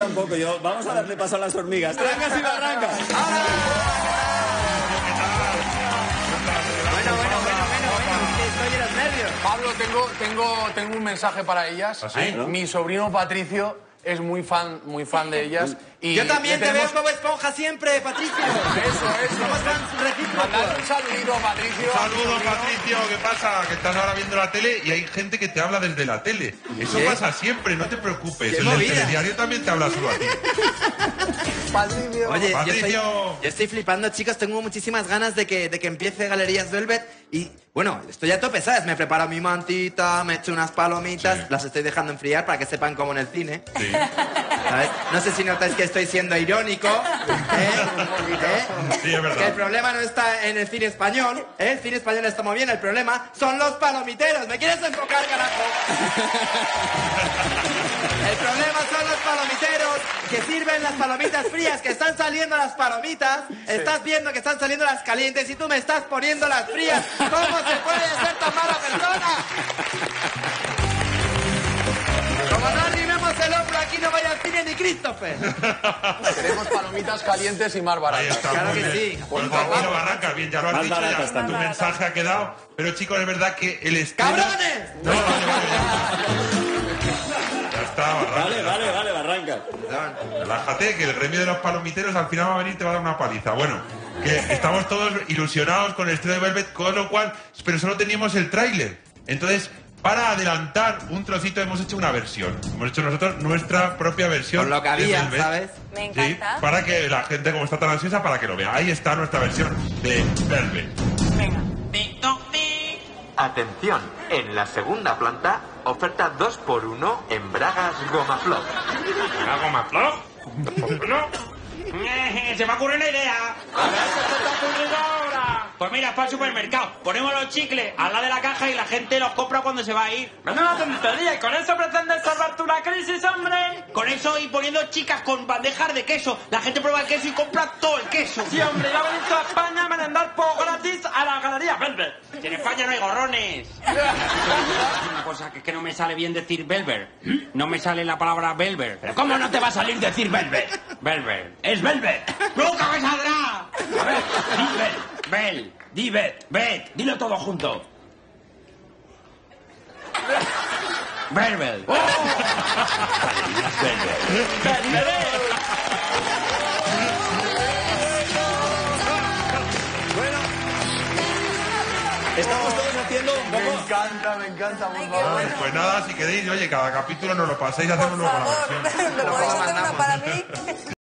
Tampoco yo. Vamos a darle paso a las hormigas. Trancas y barrancas. ¡Ahora! Bueno. Estoy en los nervios. Pablo, tengo un mensaje para ellas. ¿Así? ¿No? Mi sobrino Patricio es muy fan de ellas. Y yo también te veo como esponja siempre, Patricio. Eso. Somos fans recíprocos. Mandad un saludito, Patricio. Saludos, Patricio. ¿Qué pasa? Que estás ahora viendo la tele y hay gente que te habla desde la tele. Eso pasa siempre, no te preocupes. En el telediario también te habla solo a ti. Patricio. Oye, Patricio. Yo estoy flipando, chicos. Tengo muchísimas ganas de que empiece Galerías Velvet. Y, bueno, estoy a tope, ¿sabes? Me he preparado mi mantita, me he hecho unas palomitas. Sí. Las estoy dejando enfriar para que sepan como en el cine. Sí. ¿Sabes? No sé si notáis que estoy siendo irónico, Sí, es verdad. Que el problema no está en el cine español, ¿eh? El cine español está muy bien, el problema son los palomiteros. ¿Me quieres enfocar, carajo? El problema son los palomiteros que sirven las palomitas frías, que están saliendo las palomitas, estás viendo que están saliendo las calientes y tú me estás poniendo las frías. ¿Cómo se puede ser tan mala persona? Como no animemos el hombro, aquí no vaya al cine ni Christopher. Queremos palomitas calientes y más baratas. Ahí está, claro que sí. Por favor, Barrancas, bien, ya lo has dicho, ya tu mensaje ha quedado. Pero chicos, es verdad que el estilo... ¡Cabrones! No, ya está, Barrancas. Vale, Barrancas. Relájate, que el gremio de los palomiteros al final va a venir y te va a dar una paliza. Bueno, que estamos todos ilusionados con el estreno de Velvet, con lo cual... Pero solo teníamos el tráiler. Entonces... Para adelantar un trocito hemos hecho una versión. Hemos hecho nosotros nuestra propia versión. Con lo que había, ¿sabes? Me encanta. Sí, para que la gente, como está tan ansiosa, para que lo vea. Ahí está nuestra versión de Velvet. Venga. Atención, en la segunda planta, oferta 2x1 en Bragas Goma Flop. ¿Bragas Goma Flop? ¿2x1? Se me ocurre una idea. A ver, ¿qué te está ocurriendo ahora? Pues mira, es para el supermercado. Ponemos los chicles al lado de la caja y la gente los compra cuando se va a ir. ¡No una tontería! ¿Y con eso pretendes salvar tú la crisis, hombre? Con eso y poniendo chicas con bandejas de queso. La gente prueba el queso y compra todo el queso. Sí, hombre, ya venís a España a merendar por gratis a la Galería Velvet. En España no hay gorrones. Una cosa que es que no me sale bien decir Velvet. No me sale la palabra Velvet. ¿Pero cómo no te va a salir decir Velvet? Velvet. ¡Es Velvet! ¡Nunca me saldrá! A ver, Velvet. Bel, di Bet, Bet, dilo todo junto. Verbel. ¡Oh! Bueno, estamos todos haciendo un poco... Me encanta. Ay, bueno. Pues nada, si queréis, oye, cada capítulo nos lo paséis y hacemos una versión. Por favor, ¿lo podéis hacer una para mí?